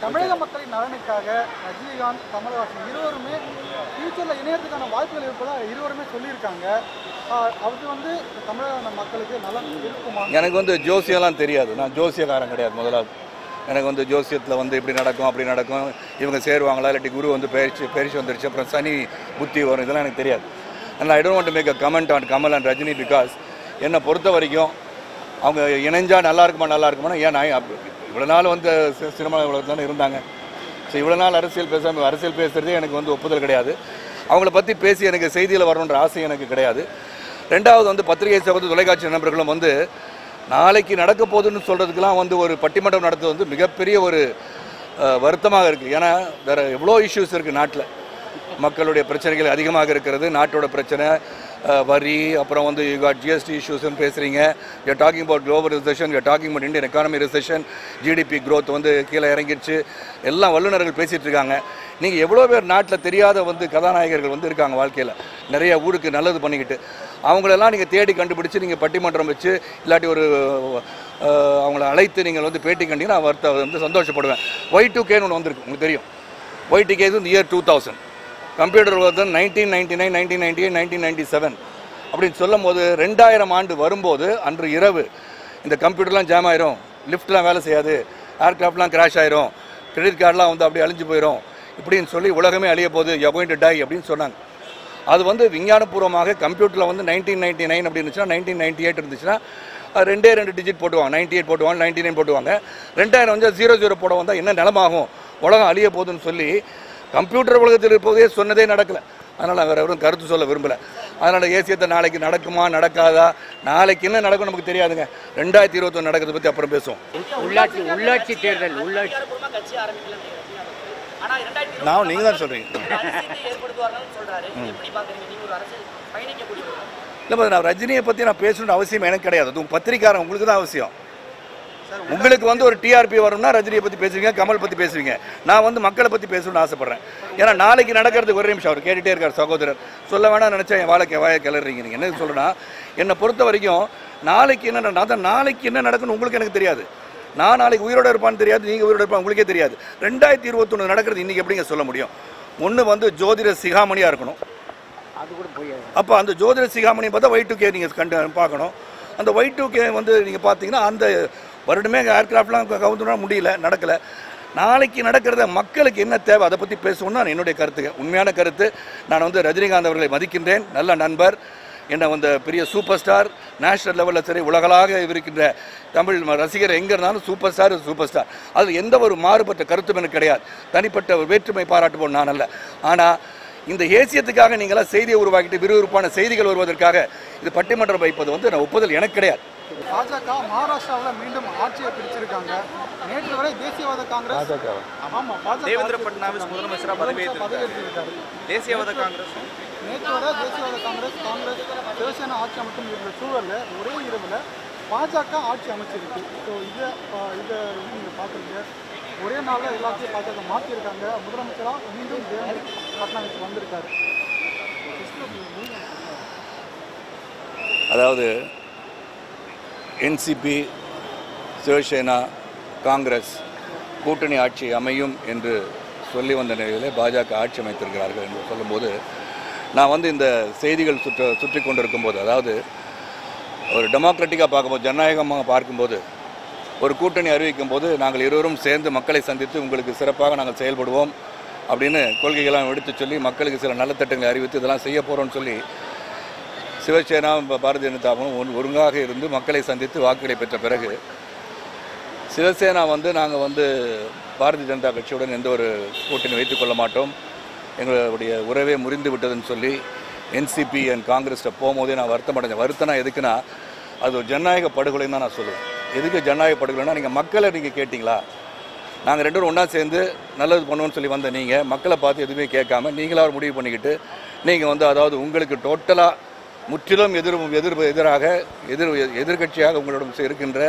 தமிழக மக்களின் நலனுக்காக ரஜினிகாந்த், கமல்ஹாசன் இருவருமே ஃபியூச்சரில் இணையத்துக்கான வாய்ப்புகள் இருப்பதாக இருவருமே சொல்லியிருக்காங்க. அது வந்து தமிழக மக்களுக்கு நலன் இருக்குமா? எனக்கு வந்து ஜோசியெல்லாம் தெரியாது, நான் ஜோசியக்காரன் கிடையாது. முதலாவது எனக்கு வந்து ஜோசியத்தில் வந்து இப்படி நடக்கும் அப்படி நடக்கும், இவங்க சேருவாங்களா இல்லாட்டி குரு வந்து பயிற்சி வந்துருச்சு, அப்புறம் சனி புத்தி வரும், இதெல்லாம் எனக்கு தெரியாது. And I don't want to make a comment on Kamal and Rajini because என்னை பொறுத்த வரைக்கும் அவங்க இணைஞ்சால் நல்லா இருக்குமா ஏன் நான் இவ்வளோ நாள் வந்து சினிமா உலகத்தானே இருந்தாங்க. ஸோ இவ்வளோ நாள் அரசியல் பேசுகிறதே எனக்கு வந்து ஒப்புதல் கிடையாது. அவங்கள பற்றி பேசி எனக்கு செய்தியில் வரணுன்ற ஆசை எனக்கு கிடையாது. ரெண்டாவது வந்து பத்திரிகை சகோதர தொலைக்காட்சி நண்பர்களும் வந்து நாளைக்கு நடக்க போகுதுன்னு சொல்கிறதுக்கெலாம் வந்து ஒரு பட்டிமன்றம் நடத்துவது வந்து மிகப்பெரிய ஒரு வருத்தமாக இருக்குது. ஏன்னா வேறு எவ்வளோ இஷ்யூஸ் இருக்குது நாட்டில், மக்களுடைய பிரச்சனைகள் அதிகமாக இருக்கிறது, நாட்டோட பிரச்சனை, வரி, அப்புறம் வந்து யூ காட் ஜிஎஸ்டி இஷ்யூஸ்ன்னு பேசுகிறீங்க. You are talking about global recession, you are talking about Indian economy recession, GDP growth வந்து கீழே இறங்கிடுச்சு, எல்லாம் வல்லுநர்கள் பேசிகிட்டு இருக்காங்க. நீங்கள் எவ்வளோ பேர் நாட்டில் தெரியாத வந்து கதாநாயகர்கள் வந்து இருக்காங்க, வாழ்க்கையில் நிறைய ஊருக்கு நல்லது பண்ணிக்கிட்டு. அவங்களெல்லாம் நீங்கள் தேடி கண்டுபிடிச்சி நீங்கள் பட்டிமன்றம் வச்சு இல்லாட்டி ஒரு அவங்கள அழைத்து நீங்கள் வந்து பேட்டி கண்டிங்கன்னா நான் வந்து சந்தோஷப்படுவேன். Y2Kன்னு ஒன்று வந்திருக்கு, உங்களுக்கு தெரியும். Y2K வந்து இயர் 2000, கம்ப்யூட்டர் வந்து 1999, 1998, 1997 அப்படின்னு சொல்லும் போது 2000 ஆண்டு வரும்போது அன்று இரவு இந்த கம்ப்யூட்டர்லாம் ஜாம் ஆயிரும், லிஃப்ட்லாம் வேலை செய்யாது, ஏர்க்ராஃப்ட்லாம் கிராஷ் ஆயிரும், கிரெடிட் கார்டெலாம் வந்து அப்படி அழிஞ்சு போயிடும் இப்படின்னு சொல்லி உலகமே அழிய போகுது, you are going to die அப்படின்னு சொன்னாங்க. அது வந்து விஞ்ஞானபூர்வமாக கம்ப்யூட்டரில் வந்து 1999 அப்படி இருந்துச்சுன்னா 1998 இருந்துச்சுன்னா ரெண்டு டிஜிட் போட்டுவாங்க, 98 போட்டுவாங்க, 99 போட்டுவாங்க. 2000 வந்து 00 போட வந்தால் என்ன நிலமாகும், உலகம் அழிய போகுதுன்னு சொல்லி கம்ப்யூட்டர் உலகத்தில் இருப்பதே சொன்னதே நடக்கலை. அதனால் வேறு எவரும் கருத்து சொல்ல விரும்பலை. அதனால் ஏசியத்தை நாளைக்கு நடக்குமா நடக்காதா, நாளைக்கு என்ன நடக்கும் நமக்கு தெரியாதுங்க. 2021 நடக்கிறத பற்றி அப்புறம் பேசுவோம். உள்ளாட்சி தேர்தல், நான் நீங்கள் தான் சொல்கிறீங்க. இல்லை, நான் ரஜினியை பற்றி நான் பேசணுன்ற அவசியம் எனக்கு கிடையாது. உங்கள் பத்திரிக்காரன் உங்களுக்கு தான் அவசியம். உங்களுக்கு வந்து ஒரு டிஆர்பி வரும்னா ரஜினியை பற்றி பேசுவீங்க, கமல் பற்றி பேசுவீங்க. நான் வந்து மக்களை பற்றி பேசணும்னு ஆசைப்பட்றேன். ஏன்னா நாளைக்கு நடக்கிறதுக்கு ஒரு நிமிஷம் அவர் கேட்டுகிட்டே இருக்கார் சகோதரர், சொல்ல வேணாம் நினச்சா என் வாயை கிளறீங்க. நீங்கள் என்ன சொல்லணும்னா என்னை பொறுத்த வரைக்கும் நாளைக்கு என்ன நடக்குன்னு உங்களுக்கு எனக்கு தெரியாது. நான் நாளைக்கு உயிரோடு இருப்பான்னு தெரியாது, நீங்கள் உயிரோடு இருப்பான் உங்களுக்கே தெரியாது. 2021 நடக்கிறது இன்றைக்கி எப்படிங்க சொல்ல முடியும்? ஒன்று வந்து ஜோதிட சிகாமணியாக இருக்கணும். அது கூட போய் அப்போ அந்த ஜோதிட சிகாமணி பார்த்தா Y2K நீங்கள் பார்க்கணும். அந்த Y2K வந்து நீங்கள் பார்த்தீங்கன்னா அந்த வருடமே ஏர்கிராஃப்ட்லாம் கவுந்துனா முடியல, நடக்கலை. நாளைக்கு நடக்கிறத மக்களுக்கு என்ன தேவை அதை பற்றி பேசணும்னா என்னுடைய கருத்துக்கு உண்மையான கருத்து. நான் வந்து ரஜினிகாந்த் அவர்களை மதிக்கின்றேன், நல்ல நண்பர், என்னை வந்து பெரிய சூப்பர் ஸ்டார், நேஷ்னல் லெவலில் சரி உலகளாக இருக்கின்ற தமிழ் ரசிகர் எங்கே இருந்தாலும் சூப்பர் ஸ்டார் அதில் எந்த ஒரு மாறுபட்ட கருத்தும் எனக்கு கிடையாது. தனிப்பட்ட ஒரு வேற்றுமை பாராட்டுவோம் நான் அல்ல. ஆனால் இந்த ஏசியத்துக்காக நீங்களாம் செய்தியை உருவாக்கிட்டு விறுவிறுப்பான செய்திகள் வருவதற்காக இது பட்டிமன்றம் வைப்பது வந்து நான் ஒப்புதல் எனக்கு கிடையாது. பாஜக மகாராஷ்டிராவில் மீண்டும் ஆட்சியை பிடிச்சிருக்காங்க. நேற்று வரை தேசியவாத காங்கிரஸ், தேவேந்திர பட்னாவிஸ் முதலமைச்சராக பதவியேற்றிருக்காரு. தேசியவாத காங்கிரஸ் தேசியன ஆட்சி அமைக்கும் இருக்கிற சூழலில் ஒரே இரவில் பாஜக ஆட்சி அமைச்சிருக்கு. ஸோ இதை வந்து நீங்கள் பார்க்குறீங்க, ஒரே நாளில் எல்லாத்தையும் பாஜக மாற்றிருக்காங்க. முதலமைச்சராக மீண்டும் தேவேந்திர பட்னாவிஸ் வந்திருக்காரு. அதாவது NCP, சிவசேனா, காங்கிரஸ் கூட்டணி ஆட்சி அமையும் என்று சொல்லி வந்த நிலையிலே பாஜக ஆட்சி அமைத்திருக்கிறார்கள் என்று சொல்லும்போது நான் வந்து இந்த செய்திகள் சுற்றி கொண்டிருக்கும்போது, அதாவது ஒரு டெமோக்ராட்டிக்காக பார்க்கும்போது, ஜனநாயகமாக பார்க்கும்போது ஒரு கூட்டணி அறிவிக்கும் போது நாங்கள் இருவரும் சேர்ந்து மக்களை சந்தித்து உங்களுக்கு சிறப்பாக நாங்கள் செயல்படுவோம் அப்படின்னு கொள்கைகள்லாம் எடுத்து சொல்லி மக்களுக்கு சில நலத்திட்டங்களை அறிவித்து இதெல்லாம் செய்ய போகிறோம்னு சொல்லி சிவசேனா, பாரதிய ஜனதாவும் ஒருங்காக இருந்து மக்களை சந்தித்து வாக்குகளை பெற்ற பிறகு சிவசேனா வந்து நாங்கள் வந்து பாரதிய ஜனதா கட்சியுடன் எந்த ஒரு கூட்டணி வைத்துக் கொள்ள மாட்டோம், எங்களுடைய உறவே முறிந்து விட்டதுன்னு சொல்லி NCP அண்ட் காங்கிரஸில் போகும்போதே நான் வருத்தம் அடைஞ்சேன். வருத்தம்னா எதுக்குன்னா அது ஒரு ஜனநாயக படுகொலைன்னு தான் நான் சொல்லுவேன். எதுக்கு ஜனநாயக படுகொலைன்னா நீங்கள் மக்களை நீங்கள் கேட்டிங்களா? நாங்கள் ரெண்டு பேரும் ஒன்றா சேர்ந்து நல்லது பண்ணுவோன்னு சொல்லி வந்த நீங்கள் மக்களை பார்த்து எதுவுமே கேட்காம நீங்களாக ஒரு முடிவு பண்ணிக்கிட்டு நீங்கள் வந்து அதாவது உங்களுக்கு டோட்டலாக முற்றிலும் எதிர்கட்சியாக உங்களிடம் இருக்கின்ற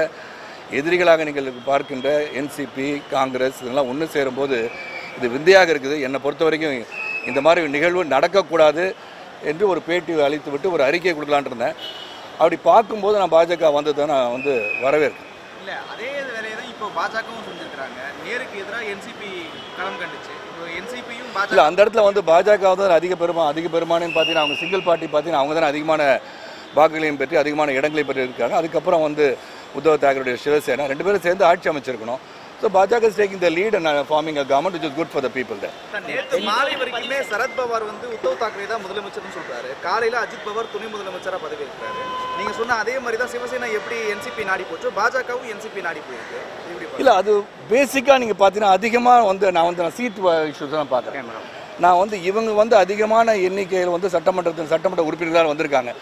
எதிரிகளாக நீங்கள் பார்க்கின்ற NCP, காங்கிரஸ் இதெல்லாம் ஒன்று சேரும்போது இது விந்தையாக இருக்குது. என்னை பொறுத்த வரைக்கும் இந்த மாதிரி நிகழ்வு நடக்கக்கூடாது என்று ஒரு பேட்டி அளித்துவிட்டு ஒரு அறிக்கையை கொடுக்கலான் இருந்தேன். அப்படி பார்க்கும்போது நான் பாஜக வந்ததை நான் வந்து வரவேற்கிறேன். இப்போ பாஜகவும் செஞ்சிருக்காங்க, நேருக்கு எதிராக என்சிபி களம் கண்டுச்சு. இப்போ என்சிபியும் பாஜக அந்த இடத்துல வந்து பாஜக தான் அதிக பெருமானு பார்த்தீங்கன்னா அவங்க சிங்கிள் பார்ட்டி பார்த்தீங்கன்னா அவங்க தான் அதிகமான வாக்குகளையும் பெற்று அதிகமான இடங்களையும் பெற்று இருக்காங்க. அதுக்கப்புறம் வந்து உத்தவ் தாக்கரேடைய சிவசேனா ரெண்டு பேரும் சேர்ந்து ஆட்சி அமைச்சிருக்கணும். So BJP is taking the lead and forming a government which is good for the people there. நேத்து மாலை வரைக்குமே சரத் பவார் வந்து உத்தவ் தாக்கரே தான் முதலமைச்சர்னு சொல்றாரு. காலையில அஜித் பவார் துணை முதலமைச்சரா பதவி ஏற்றாரு. நீங்க சொன்ன அதே மாதிரி தான் சிவசேனா எப்படி NCP நாடி போச்சு, பாஜகவும் NCP நாடி போயிருக்கு. இல்ல அது பேசிக்கா நீங்க பாத்தீங்கன்னா அதிகமா வந்து நான் சீட் இஷ்யூஸ் தான் பாக்குறேன். நான் வந்து இவங்க வந்து அதிகமான எண்ணிக்கையில் வந்து சட்டமன்ற உறுப்பினர்களாக வந்திருக்காங்க.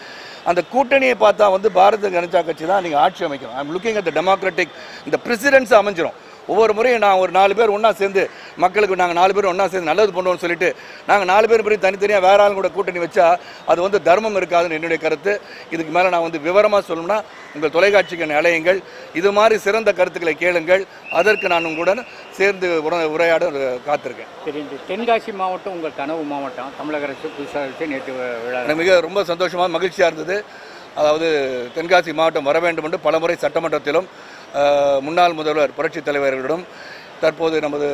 அந்த கூட்டணியை பார்த்தா வந்து பாரதிய ஜனதா கட்சி தான் நீங்கள் ஆட்சி அமைக்கணும். I'm looking at the democratic இந்த பிரசிடென்ட்ஸ் அமைஞ்சிடும். ஒவ்வொரு முறையும் நான் ஒரு 4 பேர் ஒன்றா சேர்ந்து மக்களுக்கு நாங்கள் 4 பேர் ஒன்றா சேர்ந்து நல்லது பண்ணுவோம்னு சொல்லிட்டு நாங்கள் 4 பேர் பற்றி தனித்தனியாக வேற ஆளும் கூட கூட்டணி வச்சா அது வந்து தர்மம் இருக்காதுன்னு என்னுடைய கருத்து. இதுக்கு மேலே நான் வந்து விவரமாக சொல்லணும்னா உங்கள் தொலைக்காட்சிக்கு அலையுங்கள், இது மாதிரி சிறந்த கருத்துக்களை கேளுங்கள், அதற்கு நான் உங்களுடன் சேர்ந்து உரையாட காத்திருக்கேன். சரி, தென்காசி மாவட்டம் உங்கள் கனவு மாவட்டம், தமிழக அரசு புதுசாக நேற்று விழா மிக ரொம்ப சந்தோஷமாக மகிழ்ச்சியாக இருந்தது. அதாவது தென்காசி மாவட்டம் வர வேண்டும் என்று பலமுறை சட்டமன்றத்திலும் முன்னாள் முதல்வர் புரட்சித் தலைவர்களிடம் தற்போது நமது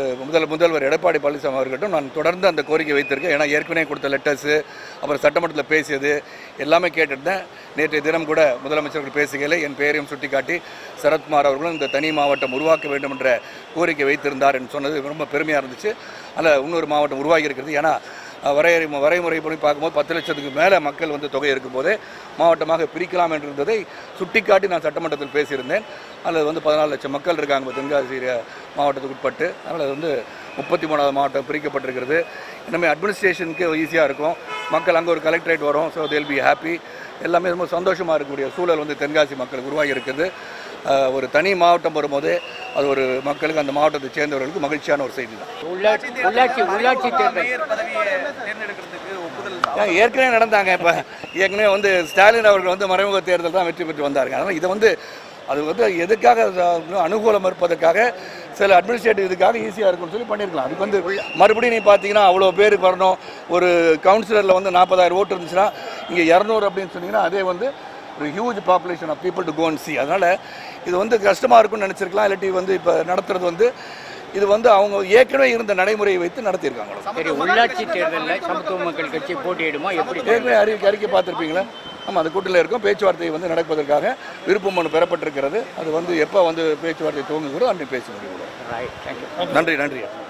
முதல்வர் எடப்பாடி பழனிசாமி அவர்களிடம் நான் தொடர்ந்து அந்த கோரிக்கை வைத்திருக்கேன். ஏன்னா ஏற்கனவே கொடுத்த லெட்டர்ஸு அப்புறம் சட்டமன்றத்தில் பேசியது எல்லாமே கேட்டிருந்தேன். நேற்றைய தினம் கூட முதலமைச்சர்கள் பேசுகையில் என் பெயரையும் சுட்டிக்காட்டி சரத்குமார் அவர்களும் இந்த தனி மாவட்டம் உருவாக்க வேண்டும் என்ற கோரிக்கை வைத்திருந்தார் என்று சொன்னது ரொம்ப பெருமையாக இருந்துச்சு. அதில் இன்னொரு மாவட்டம் உருவாகி இருக்கிறது. ஏன்னா வரைமுறை படி பார்க்கும்போது 10 லட்சத்துக்கு மேலே மக்கள் வந்து தொகை இருக்கும்போதே மாவட்டமாக பிரிக்கலாம் என்று இருந்ததை சுட்டிக்காட்டி நான் சட்டமன்றத்தில் பேசியிருந்தேன். அதில் வந்து 14 லட்சம் மக்கள் இருக்காங்க தென்காசி மாவட்டத்துக்கு உட்பட்டு. அதனால் அது வந்து 33ஆவது மாவட்டம் பிரிக்கப்பட்டிருக்கிறது. இனிமேல் அட்மினிஸ்ட்ரேஷனுக்கு ஈஸியாக இருக்கும், மக்கள் அங்கே ஒரு கலெக்டரேட் வரும். So they'll be happy. எல்லாமே ரொம்ப சந்தோஷமாக இருக்கக்கூடிய சூழல் வந்து தென்காசி மக்களுக்கு உருவாகி இருக்குது. ஒரு தனி மாவட்டம் வரும்போது அது ஒரு மக்களுக்கு அந்த மாவட்டத்தை சேர்ந்தவர்களுக்கு மகிழ்ச்சியான ஒரு செய்தி தான். ஏற்கனவே நடந்தாங்க. இப்போ ஏற்கனவே வந்து ஸ்டாலின் அவர்கள் வந்து மறைமுக தேர்தல் தான் வெற்றி பெற்று வந்தாருங்க. அதனால் இதை வந்து அது வந்து எதுக்காக அனுகூலம் இருப்பதற்காக சில அட்மினிஸ்ட்ரேட்டிவ் இதுக்காக ஈஸியாக இருக்குன்னு சொல்லி பண்ணியிருக்கலாம். அதுக்கு வந்து மறுபடியும் நீ பார்த்தீங்கன்னா அவ்வளோ பேருக்கு வரணும். ஒரு கவுன்சிலரில் வந்து 40,000 ஓட்டு இருந்துச்சுன்னா இங்கே 200 அப்படின்னு சொன்னீங்கன்னா அதே வந்து ஒரு huge population of people to go and see. அதனால் இது வந்து கஷ்டமாக இருக்குன்னு நினச்சிருக்கலாம். இல்லாட்டி வந்து இப்போ நடத்துறது வந்து இது வந்து அவங்க ஏற்கனவே இருந்த நடைமுறையை வைத்து நடத்தியிருக்காங்க. உள்ளாட்சி தேர்தலில் சமத்துவ மக்கள் கட்சி போட்டியிடுமா எப்படி ஏற்கனவே அறிக்கை பார்த்துருப்பீங்களா? ஆமாம், அந்த கூட்டில் இருக்கும். பேச்சுவார்த்தை வந்து நடப்பதற்காக விருப்பம் ஒன்று பெறப்பட்டிருக்கிறது. அது வந்து எப்போ வந்து பேச்சுவார்த்தை துவங்குகிறோம் அன்றைக்கு பேச முடியும். நன்றி.